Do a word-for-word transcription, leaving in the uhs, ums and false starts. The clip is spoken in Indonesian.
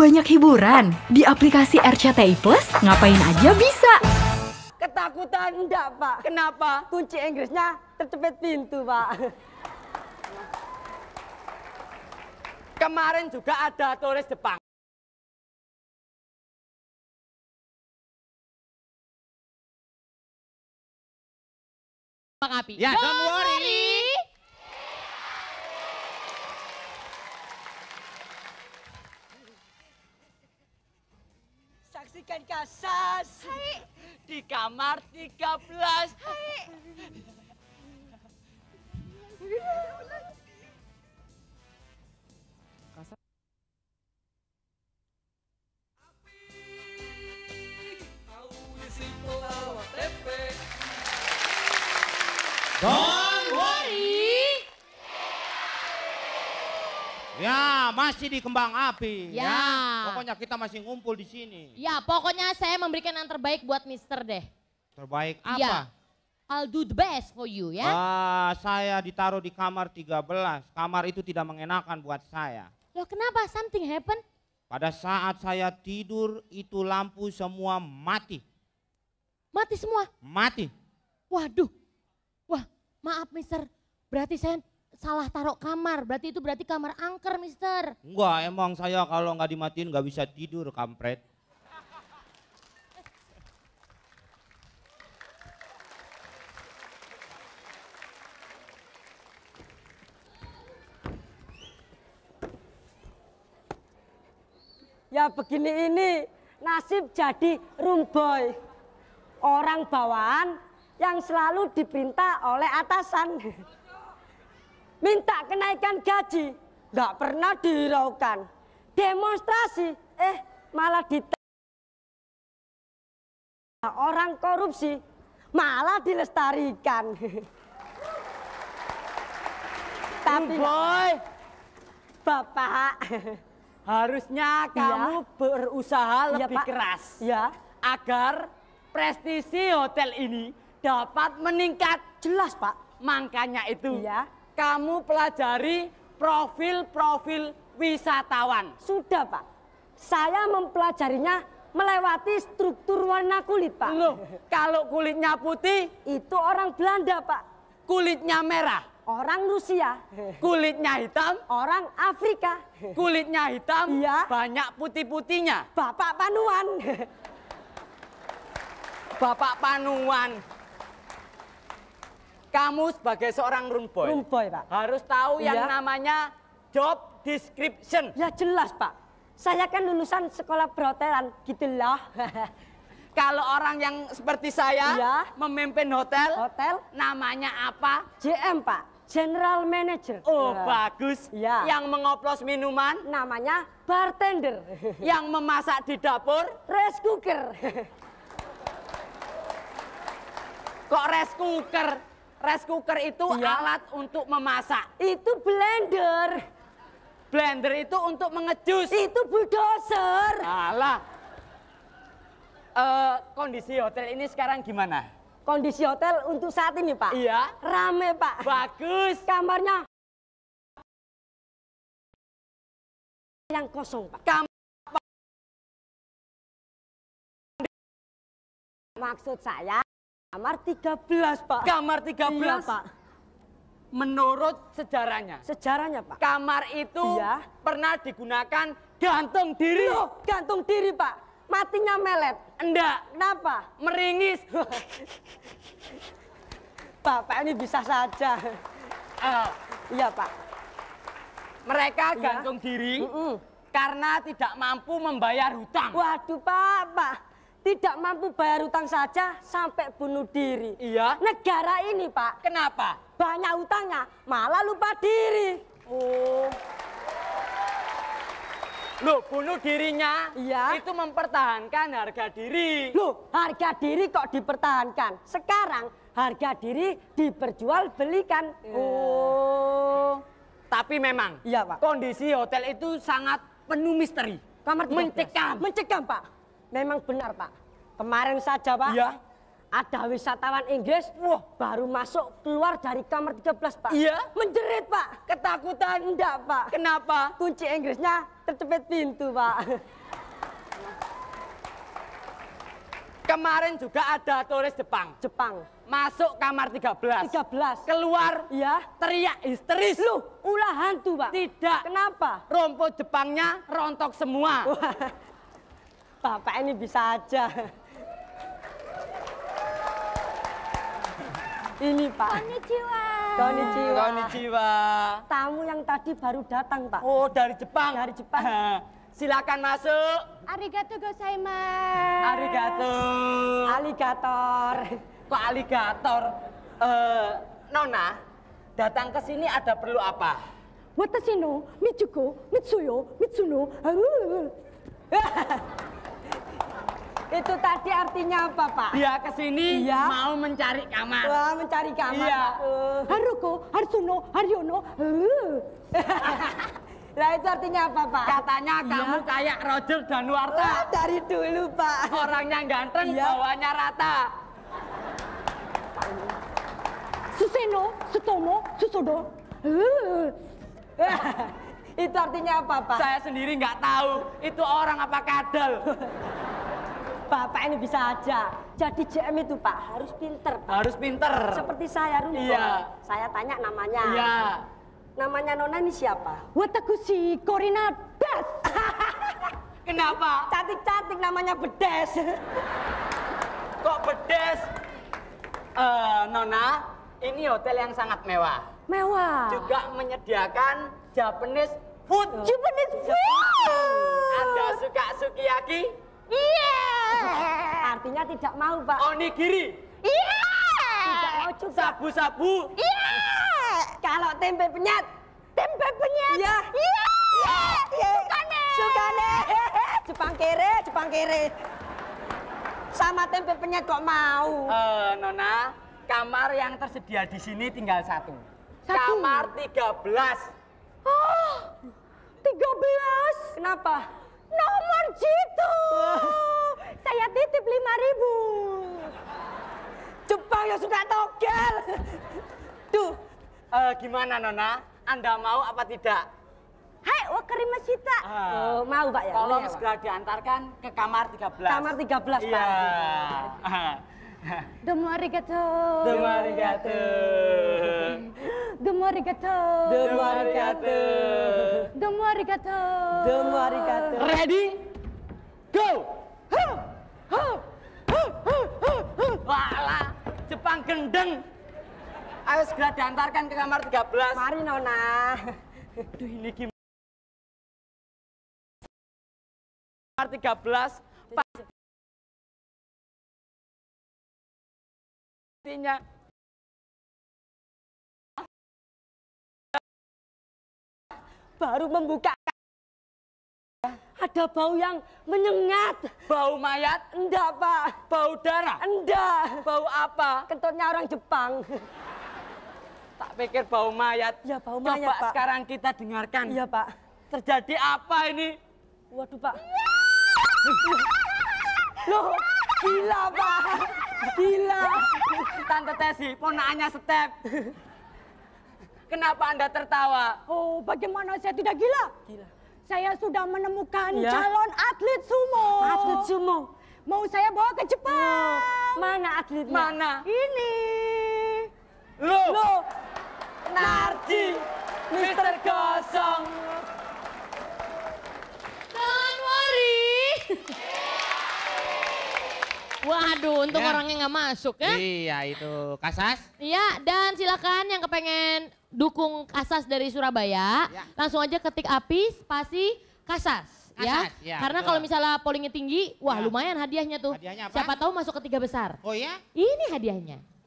banyak hiburan. Di aplikasi R C T I plus, ngapain aja bisa. Ketakutan enggak, Pak. Kenapa? Kunci Inggrisnya tercepet pintu, Pak. Kemarin juga ada turis Jepang. Bang Api. Ya, don't, don't worry. worry. Saksikan Kasas. Hai. Di kamar tiga belas. Hai. Don't worry. Ya, masih di Kembang Api. Ya. ya. Pokoknya kita masih ngumpul di sini. Ya, pokoknya saya memberikan yang terbaik buat Mister deh. Terbaik apa? Ya. I'll do the best for you ya. Ah, saya ditaruh di kamar tiga belas. Kamar itu tidak mengenakan buat saya. Loh, kenapa? Something happen? Pada saat saya tidur itu lampu semua mati. Mati semua? Mati. Waduh. Wah, maaf Mister, berarti saya salah taruh kamar, berarti itu berarti kamar angker Mister. Enggak, emang saya kalau nggak dimatiin nggak bisa tidur, kampret. Ya begini ini, nasib jadi room boy, orang bawaan yang selalu diperintah oleh atasan. Minta kenaikan gaji, nggak pernah dihiraukan. Demonstrasi, eh malah ditangkap. Orang korupsi, malah dilestarikan. Tapi boy, Bapak, harusnya kamu ya. berusaha ya, lebih Pak. keras ya. agar prestisi hotel ini dapat meningkat. Jelas Pak. Makanya itu iya. kamu pelajari profil-profil wisatawan. Sudah Pak, saya mempelajarinya melewati struktur warna kulit Pak. Loh, kalau kulitnya putih itu orang Belanda Pak. Kulitnya merah orang Rusia. Kulitnya hitam orang Afrika. Kulitnya hitam iya. banyak putih-putihnya. Bapak Panuan. Bapak Panuan. Kamu sebagai seorang room boy, room boy Pak, harus tahu iya. yang namanya job description. Ya jelas Pak, saya kan lulusan sekolah perhotelan gitulah. Kalau orang yang seperti saya iya. memimpin hotel, hotel, namanya apa? J M Pak, General Manager. Oh ya. bagus. Ya. Yang mengoplos minuman, namanya bartender. Yang memasak di dapur, rice cooker. Kok rice cooker? Rice cooker itu iya. alat untuk memasak. Itu blender. Blender itu untuk mengejus. Itu bulldozer. Alah. Uh, kondisi hotel ini sekarang gimana? Kondisi hotel untuk saat ini Pak? Iya. Rame Pak. Bagus. Kamarnya yang kosong Pak. Kamar maksud saya. Kamar tiga belas Pak. Kamar tiga belas iya, Pak. Menurut sejarahnya. Sejarahnya Pak. Kamar itu iya. pernah digunakan gantung diri. Loh, gantung diri Pak. Matinya melet. Enggak. Kenapa? Meringis. Bapak ini bisa saja. Uh, iya Pak. Mereka gantung iya. diri mm -mm. karena tidak mampu membayar hutang. Waduh Pak, Pak. Tidak mampu bayar utang saja sampai bunuh diri. Iya. Negara ini Pak. Kenapa? Banyak utangnya malah lupa diri. Oh. Loh, bunuh dirinya iya. itu mempertahankan harga diri. Loh, harga diri kok dipertahankan? Sekarang harga diri diperjualbelikan. Yeah. Oh. Tapi memang iya, Pak. Kondisi hotel itu sangat penuh misteri. Kamar mencekam. Mencekam Pak. Memang benar Pak, kemarin saja Pak, ya. Ada wisatawan Inggris, wah, baru masuk keluar dari kamar tiga belas, Pak. Iya? Menjerit, Pak. Ketakutan? Enggak, Pak. Kenapa? Kunci Inggrisnya tercepit pintu, Pak. Kemarin juga ada turis Jepang. Jepang. Masuk kamar tiga belas. tiga belas. Keluar. Iya. Teriak histeris. Lu, ulah hantu, Pak. Tidak. Kenapa? Rumput Jepangnya rontok semua. Wah. Bapak ini bisa aja. Ini, Pak. Konnichiwa. Konnichiwa. Konnichiwa. Tamu yang tadi baru datang, Pak. Oh, dari Jepang. Dari Jepang. Silakan masuk. Arigato gozaimasu. Arigato. Aligator. Kok aligator? Uh, Nona, datang ke sini ada perlu apa? Watashi no Mitsuko, Mitsuyo, Mitsuno. Itu tadi artinya apa, Pak? Dia kesini iya. mau mencari kamar. Wah, mencari kamar. Iya. Uh. Haruko, Harsuno, Haryono. Uh. Nah, itu artinya apa, Pak? Katanya iya. kamu kayak Roger Danuarta. Wah, dari dulu, Pak. Orangnya ganteng, iya. bawahnya rata. Suseno, Sutomo, Susodo. Uh. Itu artinya apa, Pak? Saya sendiri nggak tahu. Itu orang apa kadal? Bapak ini bisa aja. Jadi J M itu, Pak, harus pinter, Pak. Harus pinter. Seperti saya, Rumput. Iya. Saya tanya namanya. Iya. Namanya Nona ini siapa? Watakushi Corina Das. Kenapa? Cantik-cantik namanya Bedes. Kok Bedes? Uh, Nona, ini hotel yang sangat mewah. Mewah. Juga menyediakan Japanese food. Oh. Japanese food. Anda suka sukiyaki? Iya. Yeah. Artinya tidak mau, Pak. Onigiri? Iya. Yeah. Tidak mau juga. Sabu-sabu? Iya. Yeah. Kalau tempe penyet? Tempe penyet? Iya. Iya. Iya. Sukane. Sukane. Jepang kere, Jepang kere. Sama tempe penyet kok mau? Uh, Nona, kamar yang tersedia di sini tinggal satu. satu. Kamar tiga belas. Oh, tiga belas. Kenapa? Nomor jitu. Saya titip lima ribu. Jepang ya sudah togel. Tuh, uh, gimana, Nona? Anda mau apa tidak? Hai, wakirimashita. Uh, oh, mau, Pak, ya? Tolong ya, segera diantarkan ke kamar tiga belas. Kamar tiga belas, Pak. Yeah. Domo arigato. Domo arigato. Domo arigato. Domo arigato. Domo arigato. Domo arigato. Ready? Go! Walah, Jepang gendeng. Ayo segera diantarkan ke kamar tiga belas. Mari, Nona. Aduh, ini gimana? Kamar tiga belas pasti Artinya baru membuka, ada bau yang menyengat. Bau mayat? Enggak, Pak. Bau darah? Enggak. Bau apa? Kentutnya orang Jepang. Tak pikir bau mayat. Ya, bau mayat, Coba Pak. Sekarang kita dengarkan. Iya, Pak. Terjadi apa ini? Waduh, Pak. Loh, gila, Pak. Gila. Tante Tesi, ponakannya Step. Kenapa Anda tertawa? Oh, bagaimana saya tidak gila? Gila. Saya sudah menemukan ya. calon atlet sumo. Atlet sumo. Mau saya bawa ke Jepang. Oh, mana atletnya? Mana? Ini. Loh. Loh. Narji. Mister Kosong. Don't worry. Waduh, untung ya. orangnya nggak masuk ya. Iya, itu Kasas. Iya, dan silakan yang kepengen dukung Kasas dari Surabaya, ya. langsung aja ketik api spasi Kasas. Kasas ya. ya Karena kalau misalnya pollingnya tinggi, wah ya. lumayan hadiahnya tuh. Hadiahnya apa? Siapa tahu masuk ke tiga besar. Oh ya? Ini hadiahnya.